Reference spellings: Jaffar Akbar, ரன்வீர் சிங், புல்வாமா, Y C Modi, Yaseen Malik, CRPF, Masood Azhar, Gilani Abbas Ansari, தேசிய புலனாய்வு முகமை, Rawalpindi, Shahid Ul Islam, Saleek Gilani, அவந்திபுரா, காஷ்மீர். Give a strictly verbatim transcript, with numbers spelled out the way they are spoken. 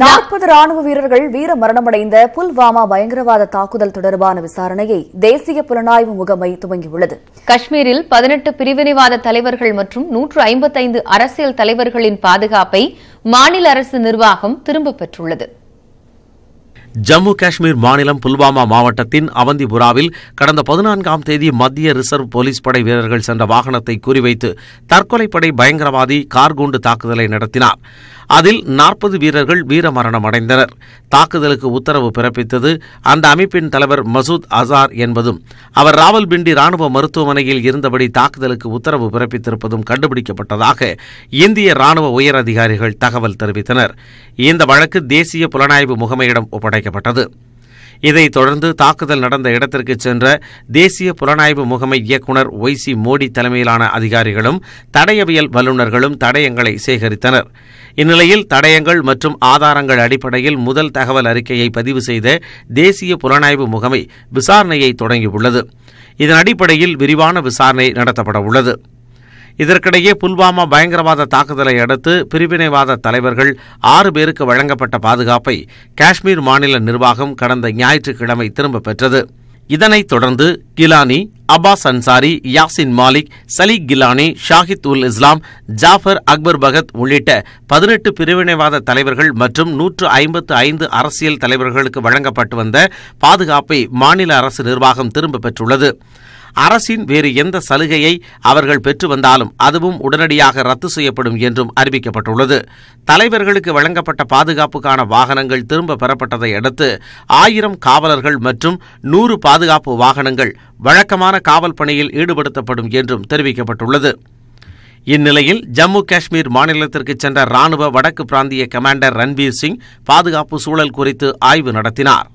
நாற்பது ராணுவ வீரர்கள் வீர மரணமடைந்த புல்வாமா பயங்கரவாத தாக்குதல் தொடர்பான விசாரணையை தேசிய புலனாய்வு முகமை துவங்கியுள்ளது. காஷ்மீரில் பதினெட்டு பிரிவினைவாத தலைவர்கள் மற்றும் நூற்று ஐம்பத்தி ஐந்து அரசியல் தலைவர்களின் பாதுகாப்பை மாநில அரசு நிர்வாகம் திரும்பப் பெற்றுள்ளது. ஜம்மு காஷ்மீர் மாநிலம் புல்வாமா மாவட்டத்தின் அவந்திபுராவில் கடந்த பதினான்காம் தேதி மத்திய ரிசர்வ் போலீஸ் படை வீரர்கள் சென்ற வாகனத்தை குறிவைத்து தற்கொலைப்படை பயங்கரவாதி கார்குண்டு தாக்குதலை நடத்தினார். அதில் நாற்பது வீரர்கள் வீரமரணம் அடைந்தனர். தாக்குதலுக்கு உத்தரவு பிறப்பித்தது அந்த அமைப்பின் தலைவர் மசூத் அசார் என்பதும், அவர் ராவல்பிண்டி ராணுவ மருத்துவமனையில் இருந்தபடி தாக்குதலுக்கு உத்தரவு பிறப்பித்திருப்பதும் கண்டுபிடிக்கப்பட்டதாக இந்திய ராணுவ உயர் அதிகாரிகள் தகவல் தெரிவித்தனர். இந்த வழக்கு தேசிய புலனாய்வு முகமையிடம் ஒப்படைக்கப்பட்டது. இதைத் தொடர்ந்து தாக்குதல் நடந்த இடத்திற்கு சென்ற தேசிய புலனாய்வு முகமை இயக்குநர் ஒய் சி மோடி தலைமையிலான அதிகாரிகளும் தடயவியல் வல்லுநர்களும் தடயங்களை சேகரித்தனர். இந்நிலையில் தடயங்கள் மற்றும் ஆதாரங்கள் அடிப்படையில் முதல் தகவல் அறிக்கையை பதிவு செய்த தேசிய புலனாய்வு முகமை விசாரணையை தொடங்கியுள்ளது. இதன் அடிப்படையில் விரிவான விசாரணை நடத்தப்பட உள்ளது. இதற்கிடையே புல்வாமா பயங்கரவாத தாக்குதலை அடுத்து பிரிவினைவாத தலைவர்கள் ஆறு பேருக்கு வழங்கப்பட்ட பாதுகாப்பை காஷ்மீர் மாநில நிர்வாகம் கடந்த ஞாயிற்றுக்கிழமை திரும்பப் பெற்றது. இதனைத் தொடர்ந்து கிலானி, அப்பாஸ் அன்சாரி, யாசின் மாலிக், சலீக் கிலானி, ஷாஹித் உல் இஸ்லாம், ஜாஃபர் அக்பர் பகத் உள்ளிட்ட பதினெட்டு பிரிவினைவாத தலைவர்கள் மற்றும் நூற்று ஐம்பத்து ஐந்து அரசியல் தலைவர்களுக்கு வழங்கப்பட்டு வந்த பாதுகாப்பை மாநில அரசு நிர்வாகம் திரும்பப் பெற்றுள்ளது. அரசின் வேறு எந்த சலுகையை அவர்கள் பெற்று வந்தாலும் அதுவும் உடனடியாக ரத்து செய்யப்படும் என்றும் அறிவிக்கப்பட்டுள்ளது. தலைவர்களுக்கு வழங்கப்பட்ட பாதுகாப்புக்கான வாகனங்கள் திரும்ப பெறப்பட்டதை அடுத்து ஆயிரம் காவலர்கள் மற்றும் நூறு பாதுகாப்பு வாகனங்கள் வழக்கமான காவல் பணியில் ஈடுபடுத்தப்படும் என்றும் தெரிவிக்கப்பட்டுள்ளது. இந்நிலையில் ஜம்மு காஷ்மீர் மாநிலத்திற்கு சென்ற ராணுவ வடக்கு பிராந்திய கமாண்டர் ரன்வீர் சிங் பாதுகாப்பு சூழல் குறித்து ஆய்வு நடத்தினார்.